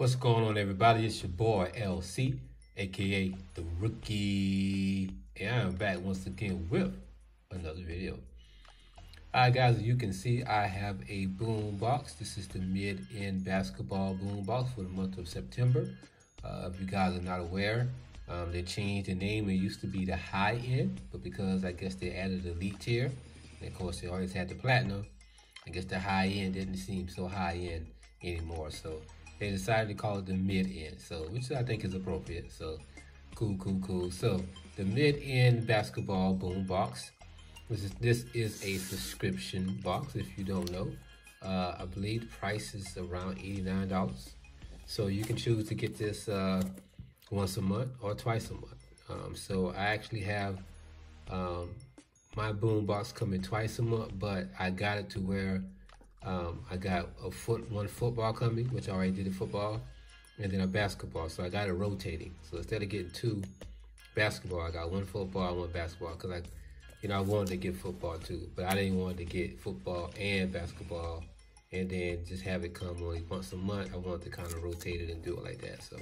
What's going on, everybody? It's your boy LC, aka The Rookie, and I am back once again with another video. Alright guys, as you can see, I have a boom box. This is the mid-end basketball boom box for the month of September. If you guys are not aware, they changed the name. It used to be the high end, but because I guess they added the elite tier, and of course they always had the platinum, I guess the high end didn't seem so high end anymore, so they decided to call it the mid-end, so which I think is appropriate. So cool. So the mid-end basketball boom box. This is a subscription box, if you don't know. I believe the price is around $89. So you can choose to get this once a month or twice a month. So I actually have my boom box coming twice a month, but I got it to where I got one football coming, which I already did in football, and then a basketball. So I got it rotating. So instead of getting two basketball, I got one football and one basketball, because I wanted to get football too, but I didn't want to get football and basketball and then just have it come only once a month. I wanted to kind of rotate it and do it like that. So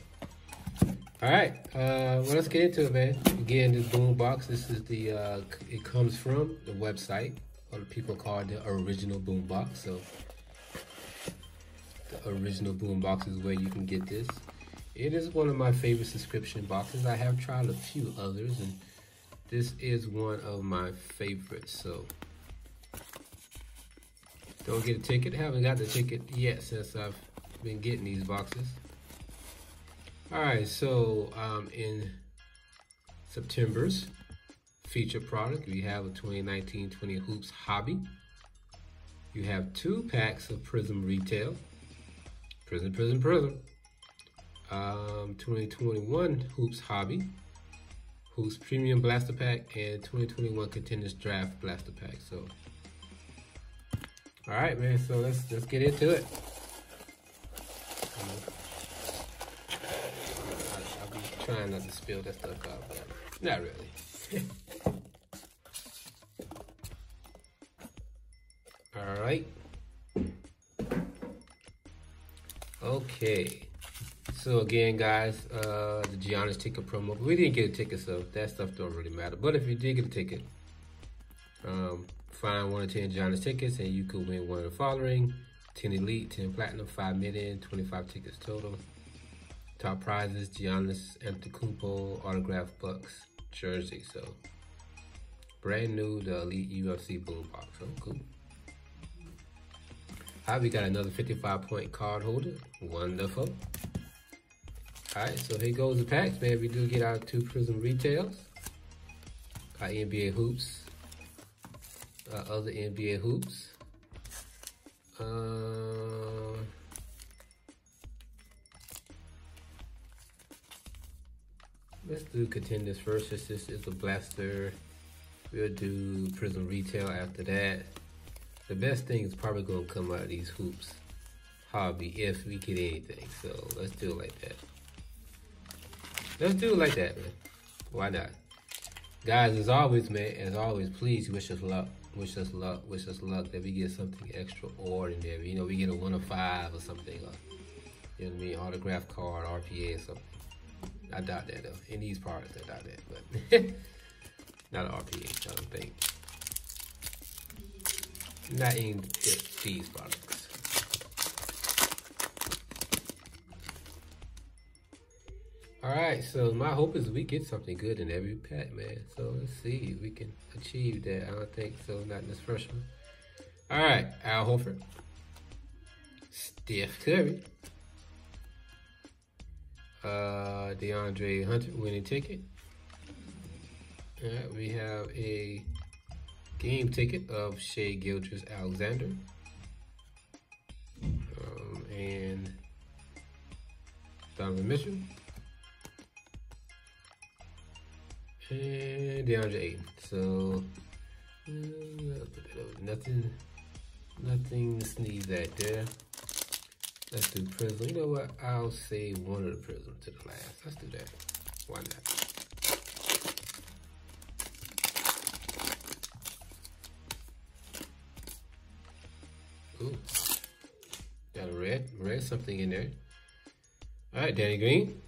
all right, well, let's get into it, man. Again, this boom box, this is the it comes from the website, or the people call it the original boom box. So the original boom box is where you can get this. It is one of my favorite subscription boxes. I have tried a few others, and this is one of my favorites. So don't get a ticket. I haven't got the ticket yet since I've been getting these boxes. All right, so in September's feature product, we have a 2019-20 Hoops Hobby. You have 2 packs of Prism Retail. Prism. 2021 Hoops Hobby, Hoops Premium Blaster Pack, and 2021 Contenders Draft Blaster Pack. So, all right, man. So let's get into it. I'll be trying not to spill that stuff out, but not really. All right. Okay. So again, guys, the Giannis ticket promo. But we didn't get a ticket, so that stuff don't really matter. But if you did get a ticket, find 1 to 10 Giannis tickets, and you could win one of the following: 10 elite, 10 platinum, 5 mid-end, 25 tickets total. Top prizes: Giannis Antetokounmpo autograph Bucks jersey. So brand new, the elite UFC boom box. So cool. Alright, we got another 55-point card holder. Wonderful. Alright, so here goes the packs, man. We do get our 2 Prism Retails, our NBA Hoops, our other NBA Hoops, let's do Contenders first. This is a blaster. We'll do Prism Retail after that. The best thing is probably going to come out of these Hoops Hobby, if we get anything, so let's do it like that. Let's do it like that, man. Why not? Guys, as always, man, please wish us luck. That we get something extraordinary. You know, we get a 1 of 5 or something. Or, you know what I mean? Autograph card, RPA or something. I doubt that, though. In these products, I doubt that. But not an RPA, I don't think. Not in these products. Alright, so my hope is we get something good in every pack, man. So let's see if we can achieve that. I don't think so, not in this first one. Alright, Al Horford, Steph Curry, DeAndre Hunter, winning ticket. Alright, we have a game ticket of Shai Gilgeous Alexander. And Donovan Mitchell. And DeAndre Ayton. So nothing to sneeze at there. Let's do Prism. You know what? I'll save one of the Prism to the last. Let's do that. Why not? Ooh. Got a red. Something in there. All right, Danny Green.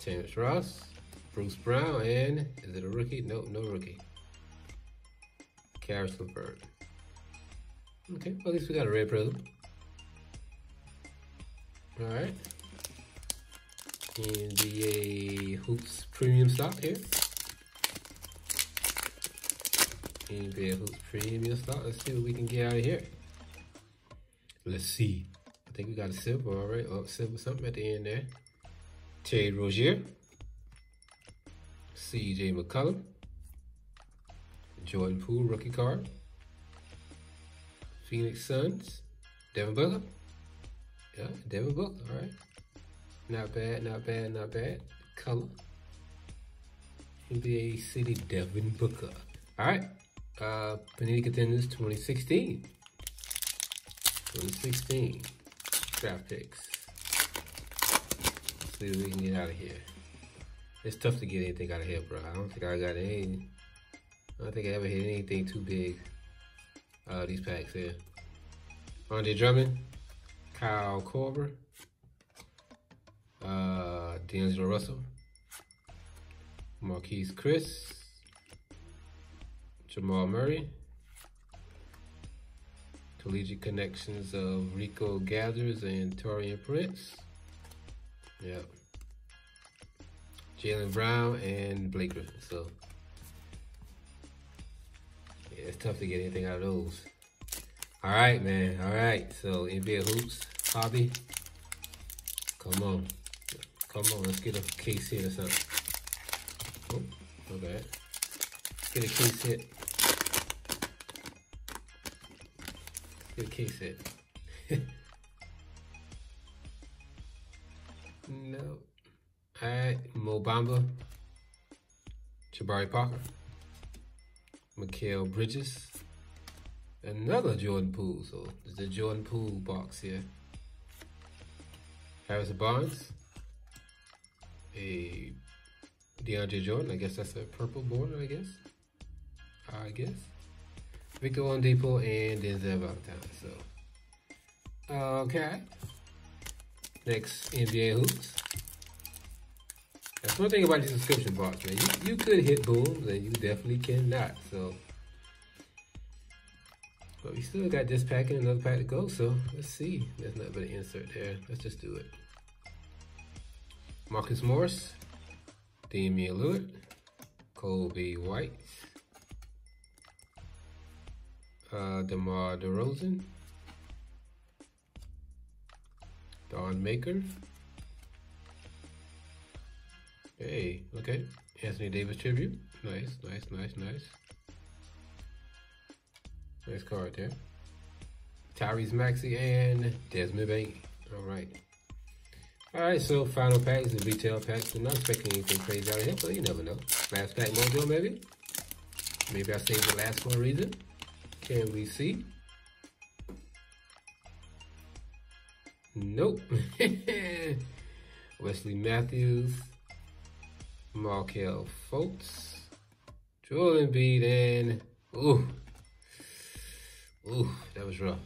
Terrence Ross, Bruce Brown, and is it a rookie? Nope, no rookie. Karis LeVert. Okay, well, at least we got a red prism. All right. NBA Hoops Premium Stock here. NBA Hoops Premium Stock. Let's see what we can get out of here. Let's see. I think we got a silver, all right. Oh, silver something at the end there. Terry Rozier. CJ McCollum. Jordan Poole, rookie card. Phoenix Suns. Devin Booker. Yeah, Devin Booker, all right. Not bad, not bad, not bad. Color. NBA City, Devin Booker. All right. Panini Contenders 2016. 2016. Draft picks. Let's see what we can get out of here. It's tough to get anything out of here, bro. I don't think I got any. I don't think I ever hit anything too big out of these packs here. Andre Drummond. Kyle Korver. D'Angelo Russell, Marquise Chris, Jamal Murray, collegiate connections of Rico Gathers and Taurean Prince. Yep. Jaylen Brown and Blake Griffin. So yeah, it's tough to get anything out of those. All right, man. All right. So NBA Hoops hobby. Come on. Come on, let's get a case hit or something. Oh, my bad. Let's get a case hit. Let's get a case hit. No. Alright, Mo Bamba. Jabari Parker. Mikal Bridges. Another Jordan Poole. So, there's the Jordan Poole box here. Harrison Barnes. A DeAndre Jordan, I guess that's a purple border, I guess. Victor Oladipo and Denzel Valentine, so. Okay. Next, NBA Hoops. That's one thing about the subscription box, man. You could hit booms and you definitely cannot, so. But we still got this pack and another pack to go, so let's see. There's nothing but an insert there. Let's just do it. Marcus Morris, Damian Lillard, Kobe White, DeMar DeRozan, Don Maker, hey, okay, Anthony Davis tribute, nice, nice, nice, nice, nice card there, Tyrese Maxey and Desmond Bain, all right. Alright, so final packs, the retail packs. I'm not expecting anything crazy out of here, but you never know. Last pack mojo, maybe? Maybe I saved the last one reason. Can we see? Nope. Wesley Matthews, Markelle Fultz, Joel Embiid, and... Ooh. Ooh, that was rough.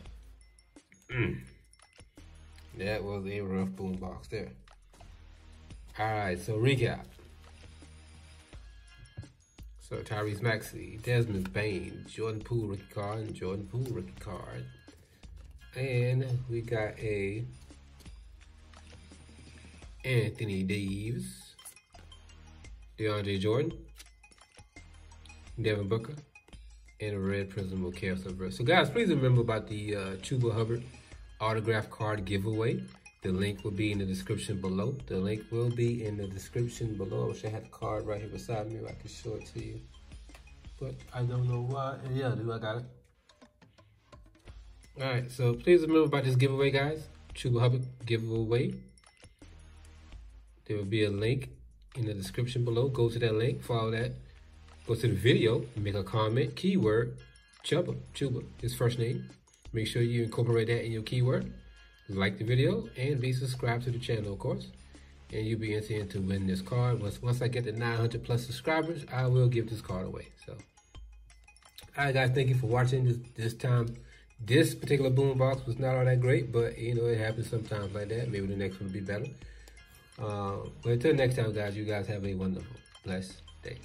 That was a rough boom box there. All right, so recap. So Tyrese Maxey, Desmond Bain, Jordan Poole rookie card, and Jordan Poole rookie card. And we got a Anthony Davis, DeAndre Jordan, Devin Booker, and a red prism of Karis LeVert. So guys, please remember about the Chuba Hubbard autograph card giveaway. The link will be in the description below. I wish I had the card right here beside me. I could show it to you, but I don't know why. And yeah, I got it. All right, so please remember about this giveaway, guys. Chuba Hubbard giveaway. There will be a link in the description below. Go to that link, follow that. Go to the video, make a comment, keyword, Chuba, his first name. Make sure you incorporate that in your keyword. Like the video and be subscribed to the channel, of course. And you'll be entered to win this card. Once I get the 900 plus subscribers, I will give this card away. So, all right, guys, thank you for watching this time. This particular boom box was not all that great, but you know, it happens sometimes like that. Maybe the next one will be better. But until next time, guys, you guys have a wonderful, blessed day.